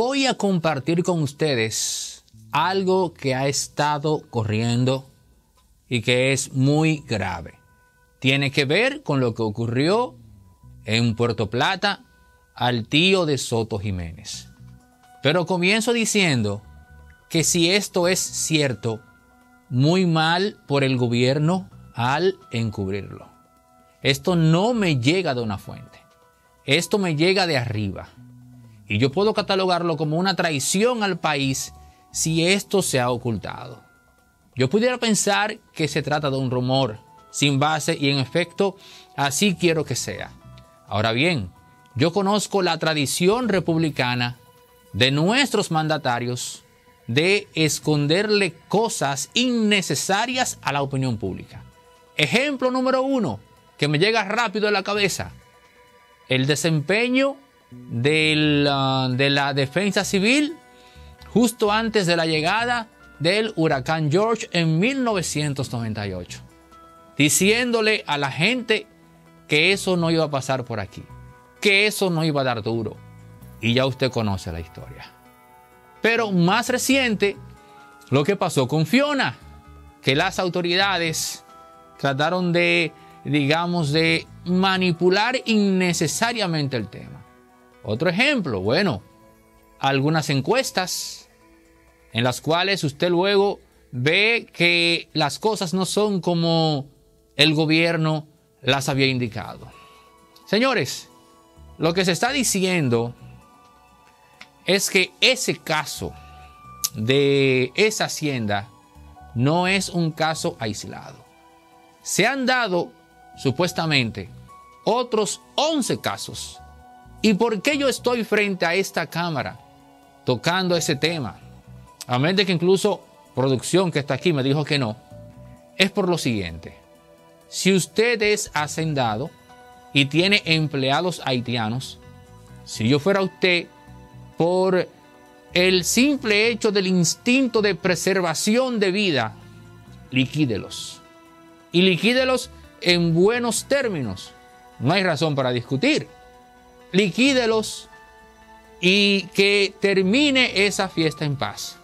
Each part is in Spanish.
voy a compartir con ustedes algo que ha estado corriendo y que es muy grave. Tiene que ver con lo que ocurrió en Puerto Plata al tío de Soto Jiménez. Pero comienzo diciendo que si esto es cierto, muy mal por el gobierno al encubrirlo. Esto no me llega de una fuente. Esto me llega de arriba. Y yo puedo catalogarlo como una traición al país si esto se ha ocultado. Yo pudiera pensar que se trata de un rumor sin base y en efecto así quiero que sea. Ahora bien, yo conozco la tradición republicana de nuestros mandatarios de esconderle cosas innecesarias a la opinión pública. Ejemplo número uno que me llega rápido a la cabeza. El desempeño de la defensa civil justo antes de la llegada del huracán George en 1998, diciéndole a la gente que eso no iba a pasar por aquí, que eso no iba a dar duro. Y ya usted conoce la historia. Pero más reciente, lo que pasó con Fiona, que las autoridades trataron de, digamos, de manipular innecesariamente el tema. Otro ejemplo, bueno, algunas encuestas en las cuales usted luego ve que las cosas no son como el gobierno las había indicado. Señores, lo que se está diciendo es que ese caso de esa hacienda no es un caso aislado. Se han dado supuestamente otros 11 casos. ¿Y por qué yo estoy frente a esta cámara tocando ese tema? A menos de que incluso producción que está aquí me dijo que no. Es por lo siguiente. Si usted es hacendado y tiene empleados haitianos, si yo fuera usted, por el simple hecho del instinto de preservación de vida, liquídelos. Y liquídelos en buenos términos. No hay razón para discutir. Liquídelos y que termine esa fiesta en paz.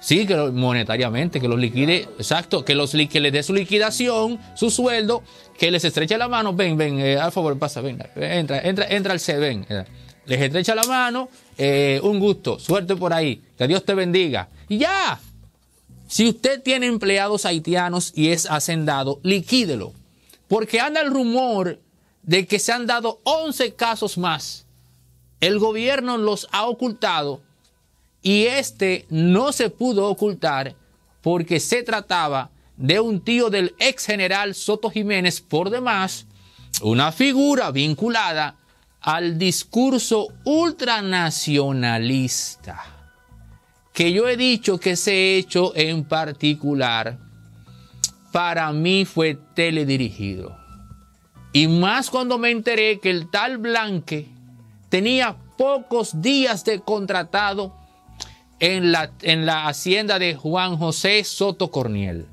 Sí, que monetariamente, que los liquide, exacto, que les dé su liquidación, su sueldo, que les estreche la mano. Ven, ven, al favor, pasa, ven, entra al C, ven. Les estrecha la mano, un gusto, suerte por ahí, que Dios te bendiga. Y ya, si usted tiene empleados haitianos y es hacendado, liquídelo. Porque anda el rumor de que se han dado 11 casos más. El gobierno los ha ocultado y este no se pudo ocultar porque se trataba de un tío del ex general Soto Jiménez, por demás, una figura vinculada al discurso ultranacionalista, que yo he dicho que ese hecho en particular para mí fue teledirigido. Y más cuando me enteré que el tal Blanque tenía pocos días de contratado en la hacienda de Juan José Soto Corniel.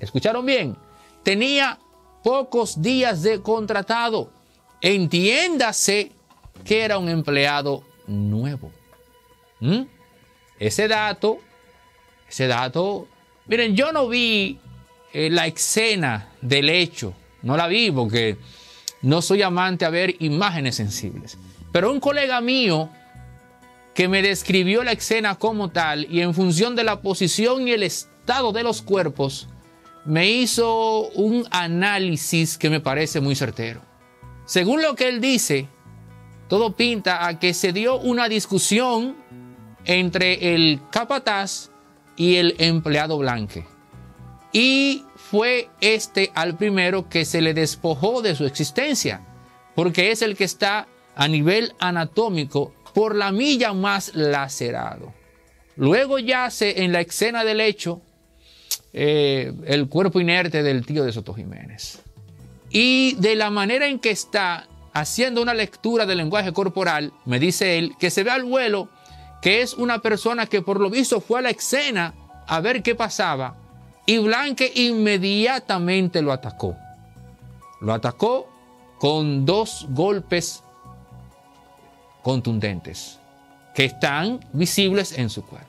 ¿Escucharon bien? Tenía pocos días de contratado. Entiéndase que era un empleado nuevo. Ese dato, miren, yo no vi la escena del hecho, no la vi porque no soy amante a ver imágenes sensibles. Pero un colega mío que me describió la escena como tal y en función de la posición y el estado de los cuerpos, me hizo un análisis que me parece muy certero. Según lo que él dice, todo pinta a que se dio una discusión entre el capataz y el empleado Blanque. Y fue este al primero que se le despojó de su existencia, porque es el que está a nivel anatómico por la milla más lacerado. Luego yace en la escena del hecho el cuerpo inerte del tío de Soto Jiménez. Y de la manera en que está haciendo una lectura del lenguaje corporal, me dice él, que se ve al vuelo que es una persona que por lo visto fue a la escena a ver qué pasaba y Blanque inmediatamente lo atacó. Lo atacó con 2 golpes contundentes. que están visibles en su cuerpo.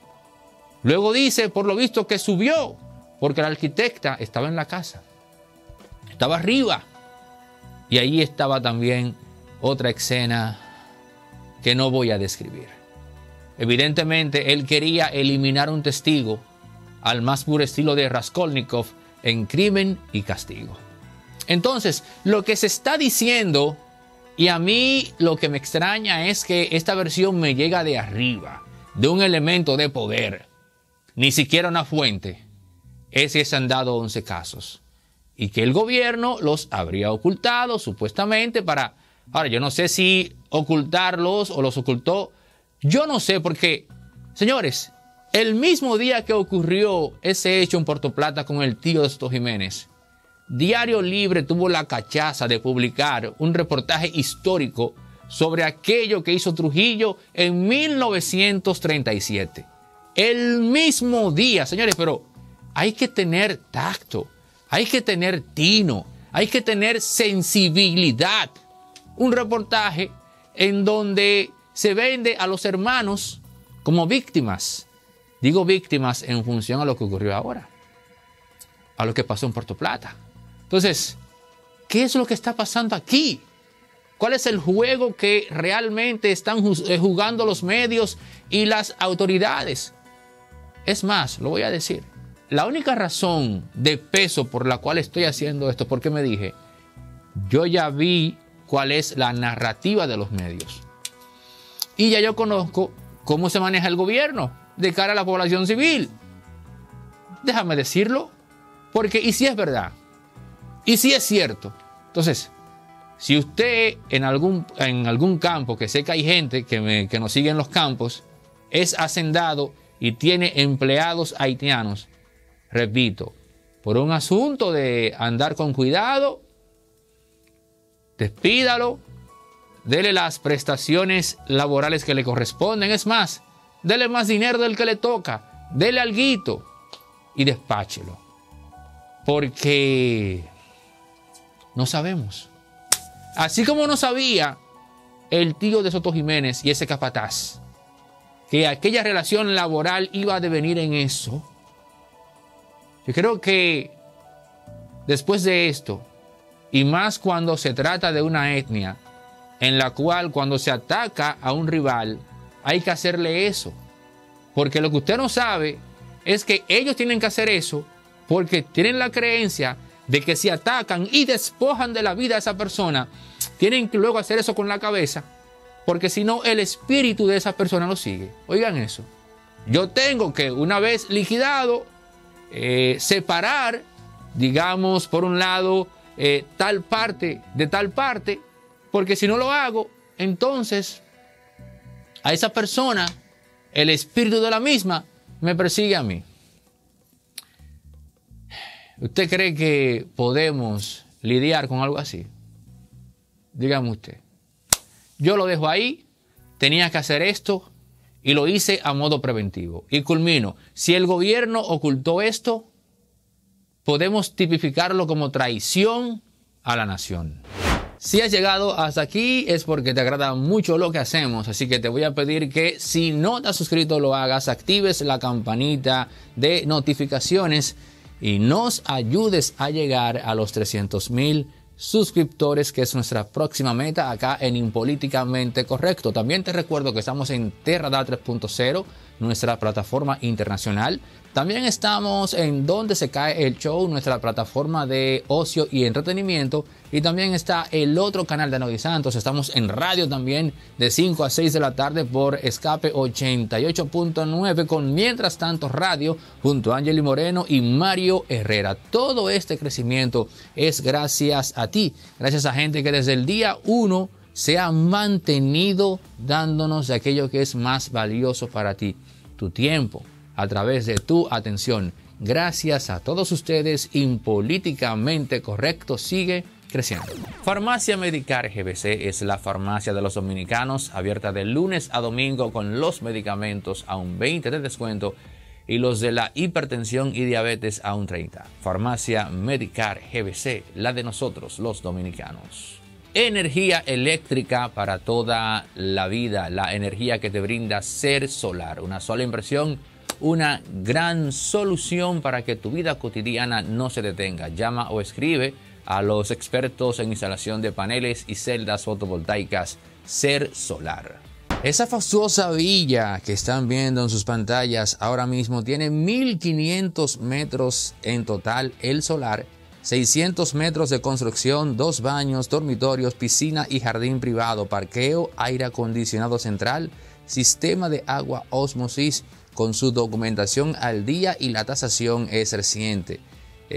Luego dice, por lo visto, que subió, porque la arquitecta estaba en la casa, estaba arriba. Y ahí estaba también otra escena que no voy a describir. Evidentemente, él quería eliminar un testigo al más puro estilo de Raskolnikov en Crimen y Castigo. Entonces, lo que se está diciendo, y a mí lo que me extraña es que esta versión me llega de arriba, de un elemento de poder. Ni siquiera una fuente. Ese se han dado 11 casos. Y que el gobierno los habría ocultado, supuestamente, para... Ahora, yo no sé si ocultarlos o los ocultó. Yo no sé, porque, señores, el mismo día que ocurrió ese hecho en Puerto Plata con el tío de Soto Jiménez, Diario Libre tuvo la cachaza de publicar un reportaje histórico sobre aquello que hizo Trujillo en 1937. El mismo día, señores, pero hay que tener tacto, hay que tener tino, hay que tener sensibilidad. Un reportaje en donde se vende a los hermanos como víctimas. Digo víctimas en función a lo que ocurrió ahora, a lo que pasó en Puerto Plata. Entonces, ¿qué es lo que está pasando aquí? ¿Cuál es el juego que realmente están jugando los medios y las autoridades? Es más, lo voy a decir. La única razón de peso por la cual estoy haciendo esto, porque me dije, yo ya vi cuál es la narrativa de los medios. Y ya yo conozco cómo se maneja el gobierno de cara a la población civil. Déjame decirlo, porque y si es verdad, y si es cierto. Entonces, si usted en algún campo, que sé que hay gente que nos sigue en los campos, es hacendado y tiene empleados haitianos, repito, por un asunto de andar con cuidado, despídalo, dele las prestaciones laborales que le corresponden, es más, dele más dinero del que le toca, dele alguito y despáchelo, porque no sabemos. Así como no sabía el tío de Soto Jiménez y ese capataz que aquella relación laboral iba a devenir en eso. Yo creo que después de esto, y más cuando se trata de una etnia en la cual cuando se ataca a un rival hay que hacerle eso, porque lo que usted no sabe es que ellos tienen que hacer eso porque tienen la creencia de que si atacan y despojan de la vida a esa persona, tienen que luego hacer eso con la cabeza, porque si no, el espíritu de esa persona lo sigue. Oigan eso. Yo tengo que, una vez liquidado, separar, digamos, por un lado, tal parte de tal parte, porque si no lo hago, entonces a esa persona, el espíritu de la misma, me persigue a mí. ¿Usted cree que podemos lidiar con algo así? Dígame usted. Yo lo dejo ahí, tenía que hacer esto y lo hice a modo preventivo. Y culmino, si el gobierno ocultó esto, podemos tipificarlo como traición a la nación. Si has llegado hasta aquí es porque te agrada mucho lo que hacemos, así que te voy a pedir que si no te has suscrito lo hagas, actives la campanita de notificaciones y nos ayudes a llegar a los 300,000 suscriptores, que es nuestra próxima meta acá en Impolíticamente Correcto. También te recuerdo que estamos en Terradar 3.0, nuestra plataforma internacional. También estamos en Donde se cae el show, nuestra plataforma de ocio y entretenimiento. Y también está el otro canal de Aneudys Santos. Estamos en radio también de 5 a 6 de la tarde por Escape 88.9 con Mientras Tanto Radio junto a Angeli Moreno y Mario Herrera. Todo este crecimiento es gracias a ti, gracias a gente que desde el día 1 se ha mantenido dándonos aquello que es más valioso para ti, tu tiempo, a través de tu atención. Gracias a todos ustedes, Impolíticamente Correcto sigue creciendo. Farmacia Medicar GBC es la farmacia de los dominicanos, abierta de lunes a domingo con los medicamentos a un 20% de descuento y los de la hipertensión y diabetes a un 30%. Farmacia Medicar GBC, la de nosotros los dominicanos. energía eléctrica para toda la vida, la energía que te brinda Ser Solar. Una sola inversión, una gran solución para que tu vida cotidiana no se detenga. Llama o escribe a los expertos en instalación de paneles y celdas fotovoltaicas Ser Solar. Esa fastuosa villa que están viendo en sus pantallas ahora mismo tiene 1.500 metros en total el solar, 600 metros de construcción, 2 baños, dormitorios, piscina y jardín privado, parqueo, aire acondicionado central, sistema de agua osmosis con su documentación al día y la tasación es reciente.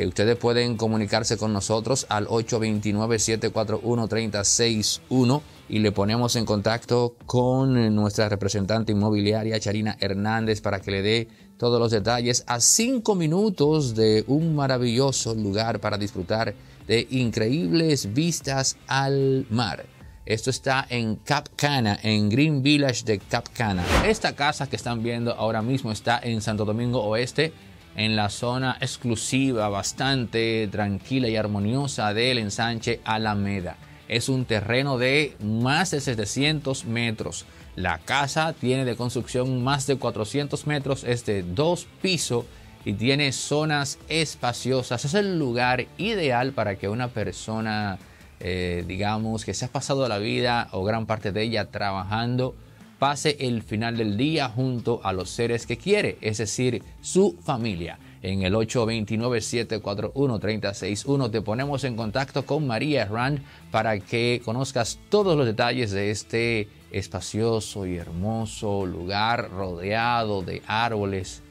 Ustedes pueden comunicarse con nosotros al 829-741-3061 y le ponemos en contacto con nuestra representante inmobiliaria Charina Hernández para que le dé todos los detalles a 5 minutos de un maravilloso lugar para disfrutar de increíbles vistas al mar. Esto está en Cap Cana, en Green Village de Cap Cana. Esta casa que están viendo ahora mismo está en Santo Domingo Oeste, en la zona exclusiva, bastante tranquila y armoniosa del ensanche Alameda. Es un terreno de más de 700 metros. La casa tiene de construcción más de 400 metros, es de 2 pisos y tiene zonas espaciosas. Es el lugar ideal para que una persona, digamos, que se ha pasado la vida o gran parte de ella trabajando, pase el final del día junto a los seres que quiere, es decir, su familia. En el 829-741-3061 te ponemos en contacto con María Rand para que conozcas todos los detalles de este espacioso y hermoso lugar rodeado de árboles,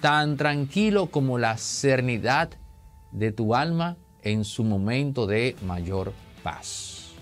tan tranquilo como la serenidad de tu alma en su momento de mayor paz.